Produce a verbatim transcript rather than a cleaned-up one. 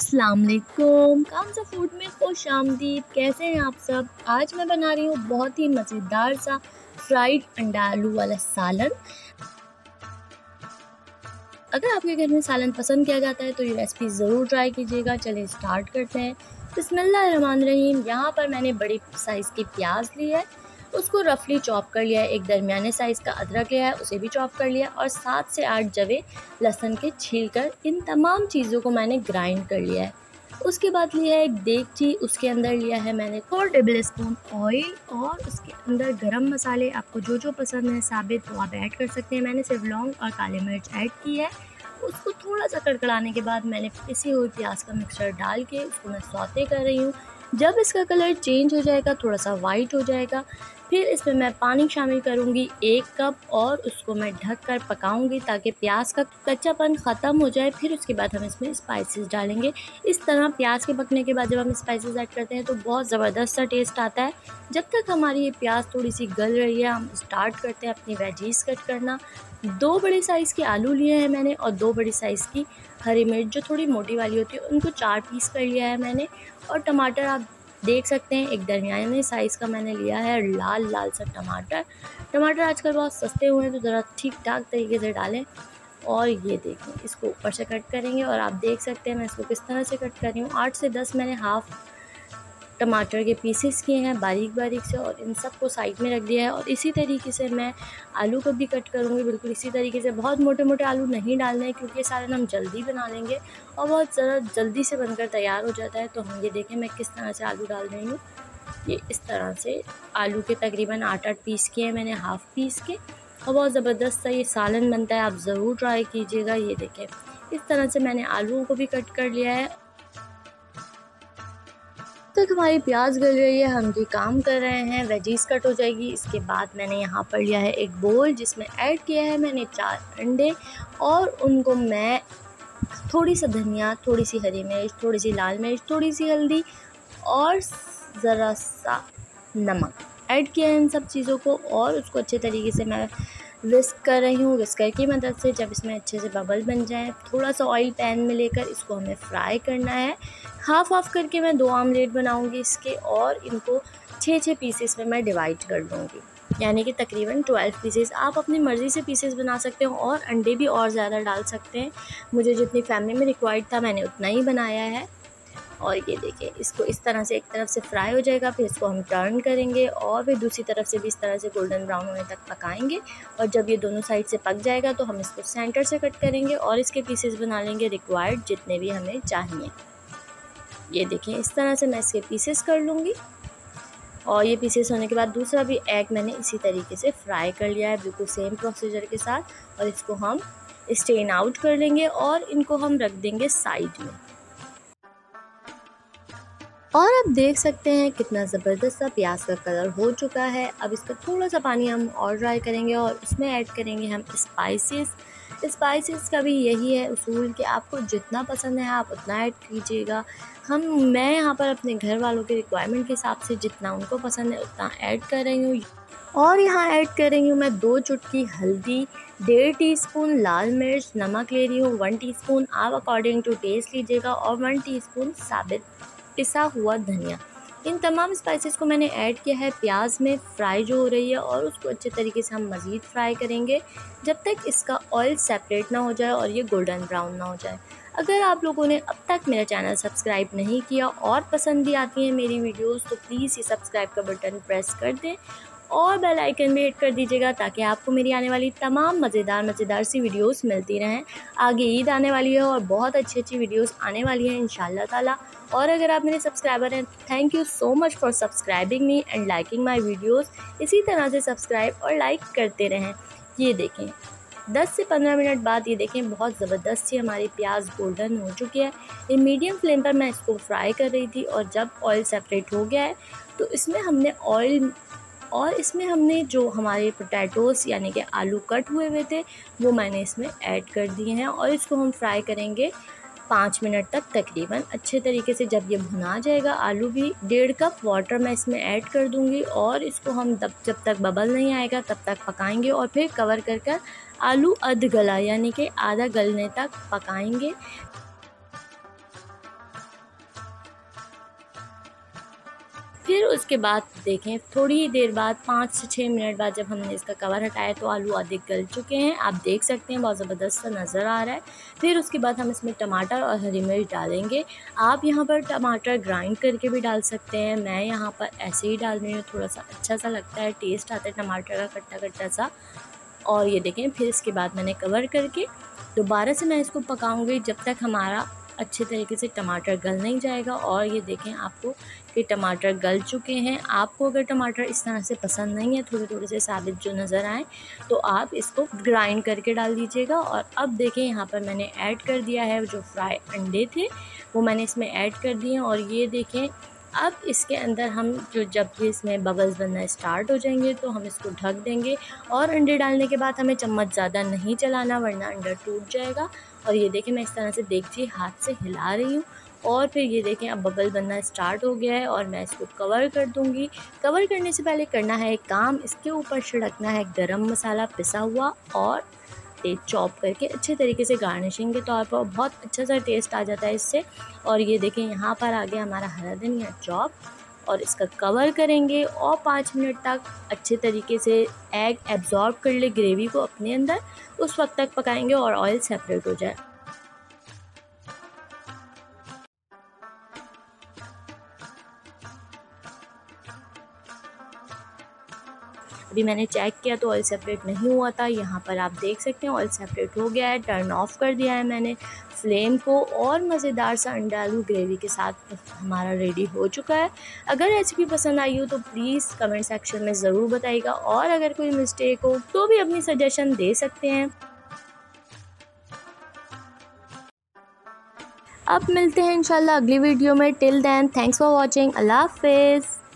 अस्सलाम वालेकुम, कामज़ा फूड में खुश आमदीद। कैसे हैं आप सब? आज मैं बना रही हूँ बहुत ही मज़ेदार सा फ्राइड अंडा आलू वाला सालन। अगर आपके घर में सालन पसंद किया जाता है तो ये रेसिपी ज़रूर ट्राई कीजिएगा। चलिए स्टार्ट करते हैं। बिस्मिल्लाहिर्रहमानिर्रहीम। यहाँ पर मैंने बड़ी साइज़ की प्याज ली है, उसको रफली चॉप कर लिया है। एक दरमियाने साइज़ का अदरक लिया है, उसे भी चॉप कर लिया। और सात से आठ जवे लहसुन के छील कर इन तमाम चीज़ों को मैंने ग्राइंड कर लिया है। उसके बाद लिया है एक देगची, उसके अंदर लिया है मैंने फोर टेबल स्पून ऑयल और उसके अंदर गरम मसाले। आपको जो जो पसंद है साबित वो आप ऐड कर सकते हैं। मैंने सिर्फ लौंग और काली मिर्च ऐड की है। उसको थोड़ा सा कड़कड़ाने के बाद मैंने पिसी हुई प्याज का मिक्सचर डाल के उसको मैं सौते कर रही हूँ। जब इसका कलर चेंज हो जाएगा, थोड़ा सा वाइट हो जाएगा, फिर इसमें मैं पानी शामिल करूँगी एक कप और उसको मैं ढक कर पकाऊँगी ताकि प्याज का कच्चापन ख़त्म हो जाए। फिर उसके बाद हम इसमें स्पाइसेस डालेंगे। इस तरह प्याज के पकने के बाद जब हम स्पाइसेस ऐड करते हैं तो बहुत ज़बरदस्त सा टेस्ट आता है। जब तक हमारी ये प्याज थोड़ी सी गल रही है, हम स्टार्ट करते हैं अपनी वेजीज़ कट करना। दो बड़े साइज़ के आलू लिए हैं मैंने और दो बड़ी साइज़ की हरी मिर्च जो थोड़ी मोटी वाली होती है उनको चार पीस कर लिया है मैंने। और टमाटर आप देख सकते हैं, एक दरमियाने साइज़ का मैंने लिया है लाल लाल सा टमाटर। टमाटर आजकल बहुत सस्ते हुए हैं तो ज़रा ठीक ठाक तरीके से डालें। और ये देखें, इसको ऊपर से कट करेंगे और आप देख सकते हैं मैं इसको किस तरह से कट कर रही हूँ। आठ से दस मैंने हाफ़ टमाटर के पीसेस किए हैं बारीक बारीक से और इन सब को साइड में रख दिया है। और इसी तरीके से मैं आलू को भी कट करूँगी, बिल्कुल इसी तरीके से। बहुत मोटे मोटे आलू नहीं डालने हैं क्योंकि ये सालन हम जल्दी बना लेंगे और बहुत ज़रा जल्दी से बनकर तैयार हो जाता है। तो हम ये देखें मैं किस तरह से आलू डाल रही हूँ। ये इस तरह से आलू के तकरीबन आठ आठ पीस किए हैं मैंने, हाफ़ पीस के। और बहुत ज़बरदस्त सा ये सालन बनता है, आप ज़रूर ट्राई कीजिएगा। ये देखें इस तरह से मैंने आलूओं को भी कट कर लिया है। तक हमारी प्याज गल रही है, हम ये काम कर रहे हैं, वेजीज कट हो जाएगी। इसके बाद मैंने यहाँ पर लिया है एक बोल जिसमें ऐड किया है मैंने चार अंडे और उनको मैं थोड़ी सा धनिया, थोड़ी सी हरी मिर्च, थोड़ी सी लाल मिर्च, थोड़ी सी हल्दी और ज़रा सा नमक ऐड किया है इन सब चीज़ों को। और उसको अच्छे तरीके से मैं विस्क कर रही हूँ विस्कर की मदद से। जब इसमें अच्छे से बबल बन जाए, थोड़ा सा ऑयल पैन में लेकर इसको हमें फ्राई करना है। हाफ़ हाफ़ करके मैं दो आमलेट बनाऊँगी इसके और इनको छः छः पीसेस में मैं डिवाइड कर दूँगी, यानी कि तकरीबन ट्वेल्व पीसेस। आप अपनी मर्ज़ी से पीसेस बना सकते हो और अंडे भी और ज़्यादा डाल सकते हैं। मुझे जितनी फैमिली में रिक्वायर्ड था मैंने उतना ही बनाया है। और ये देखिए इसको इस तरह से एक तरफ से फ्राई हो जाएगा, फिर इसको हम टर्न करेंगे और फिर दूसरी तरफ से भी इस तरह से गोल्डन ब्राउन होने तक पकाएंगे। और जब ये दोनों साइड से पक जाएगा तो हम इसको सेंटर से कट करेंगे और इसके पीसेस बना लेंगे रिक्वायर्ड जितने भी हमें चाहिए। ये देखिए इस तरह से मैं इसके पीसेस कर लूँगी। और ये पीसेस होने के बाद दूसरा भी एग मैंने इसी तरीके से फ्राई कर लिया है, बिल्कुल सेम प्रोसीजर के साथ। और इसको हम स्ट्रेन आउट कर लेंगे और इनको हम रख देंगे साइड में। और आप देख सकते हैं कितना ज़बरदस्त सा प्याज का कलर हो चुका है। अब इसका थोड़ा सा पानी हम और ड्राई करेंगे और उसमें ऐड करेंगे हम स्पाइसेस। स्पाइसेस का भी यही है उसूल कि आपको जितना पसंद है आप उतना ऐड कीजिएगा। हम मैं यहाँ पर अपने घर वालों के रिक्वायरमेंट के हिसाब से जितना उनको पसंद है उतना ऐड कर रही हूँ। और यहाँ ऐड कर रही हूँ मैं दो चुटकी हल्दी, डेढ़ टीस्पून लाल मिर्च, नमक ले रही हूँ वन टीस्पून, आप अकॉर्डिंग टू टेस्ट लीजिएगा, और वन टीस्पून साबित पिसा हुआ धनिया। इन तमाम स्पाइसेस को मैंने ऐड किया है प्याज में फ्राई जो हो रही है और उसको अच्छे तरीके से हम मज़ीद फ्राई करेंगे जब तक इसका ऑयल सेपरेट ना हो जाए और ये गोल्डन ब्राउन ना हो जाए। अगर आप लोगों ने अब तक मेरा चैनल सब्सक्राइब नहीं किया और पसंद भी आती हैं मेरी वीडियोस तो प्लीज़ ये सब्सक्राइब का बटन प्रेस कर दें और बेल आइकन भी हिट कर दीजिएगा ताकि आपको मेरी आने वाली तमाम मज़ेदार मज़ेदार सी वीडियोस मिलती रहें। आगे ईद आने वाली है और बहुत अच्छी अच्छी वीडियोस आने वाली हैं इंशाल्लाह ताला। और अगर आप मेरे सब्सक्राइबर हैं, thank you so much for subscribing me and liking my videos. इसी तरह से सब्सक्राइब और लाइक करते रहें। ये देखें दस से पंद्रह मिनट बाद ये देखें बहुत ज़बरदस्त सी हमारी प्याज गोल्डन हो चुकी है। ये मीडियम फ्लेम पर मैं इसको फ्राई कर रही थी और जब ऑयल सेपरेट हो गया है तो इसमें हमने ऑयल और इसमें हमने जो हमारे पोटैटोस यानी कि आलू कट हुए हुए थे वो मैंने इसमें ऐड कर दिए हैं। और इसको हम फ्राई करेंगे पाँच मिनट तक तकरीबन अच्छे तरीके से। जब ये भुना जाएगा आलू भी, डेढ़ कप वाटर मैं इसमें ऐड कर दूंगी और इसको हम तब जब तक बबल नहीं आएगा तब तक पकाएंगे। और फिर कवर कर कर आलू अध गला यानी कि आधा गलने तक पकाएंगे। फिर उसके बाद देखें थोड़ी ही देर बाद पाँच से छः मिनट बाद जब हमने इसका कवर हटाया तो आलू आधे गल चुके हैं, आप देख सकते हैं बहुत ज़बरदस्त नज़र आ रहा है। फिर उसके बाद हम इसमें टमाटर और हरी मिर्च डालेंगे। आप यहाँ पर टमाटर ग्राइंड करके भी डाल सकते हैं, मैं यहाँ पर ऐसे ही डाल रही हूँ, थोड़ा सा अच्छा सा लगता है, टेस्ट आता है टमाटर का खट्टा खट्टा सा। और ये देखें फिर इसके बाद मैंने कवर करके दोबारा से मैं इसको पकाऊंगी जब तक हमारा अच्छे तरीके से टमाटर गल नहीं जाएगा। और ये देखें आपको कि टमाटर गल चुके हैं। आपको अगर टमाटर इस तरह से पसंद नहीं है, थोड़े थोड़े से साबित जो नज़र आए, तो आप इसको ग्राइंड करके डाल दीजिएगा। और अब देखें यहाँ पर मैंने ऐड कर दिया है जो फ्राई अंडे थे वो मैंने इसमें ऐड कर दिए। और ये देखें अब इसके अंदर हम जो जब भी इसमें बबल्स बनना स्टार्ट हो जाएंगे तो हम इसको ढक देंगे। और अंडे डालने के बाद हमें चम्मच ज़्यादा नहीं चलाना वरना अंडा टूट जाएगा। और ये देखें मैं इस तरह से देखिए हाथ से हिला रही हूँ। और फिर ये देखें अब बबल बनना स्टार्ट हो गया है और मैं इसको कवर कर दूँगी। कवर करने से पहले करना है एक काम, इसके ऊपर छिड़कना है गरम मसाला पिसा हुआ और तेज चॉप करके अच्छे तरीके से गार्निशिंग के तौर पर। बहुत अच्छा सा टेस्ट आ जाता है इससे। और ये देखें यहाँ पर आ गया हमारा हरा धनिया चॉप और इसका कवर करेंगे और पाँच मिनट तक अच्छे तरीके से एग एब्जॉर्ब कर ले ग्रेवी को अपने अंदर, उस वक्त तक पकाएंगे और ऑयल सेपरेट हो जाए। अभी मैंने चेक किया तो ऑयल सेपरेट नहीं हुआ था, यहाँ पर आप देख सकते हैं ऑयल सेपरेट हो गया है। टर्न ऑफ कर दिया है मैंने फ्लेम को और मज़ेदार सा अंडा आलू ग्रेवी के साथ हमारा रेडी हो चुका है। अगर रेसिपी पसंद आई हो तो प्लीज़ कमेंट सेक्शन में ज़रूर बताइएगा और अगर कोई मिस्टेक हो तो भी अपनी सजेशन दे सकते हैं। अब मिलते हैं इंशाल्लाह अगली वीडियो में। Till then thanks for watching, अल्लाह हाफिज़।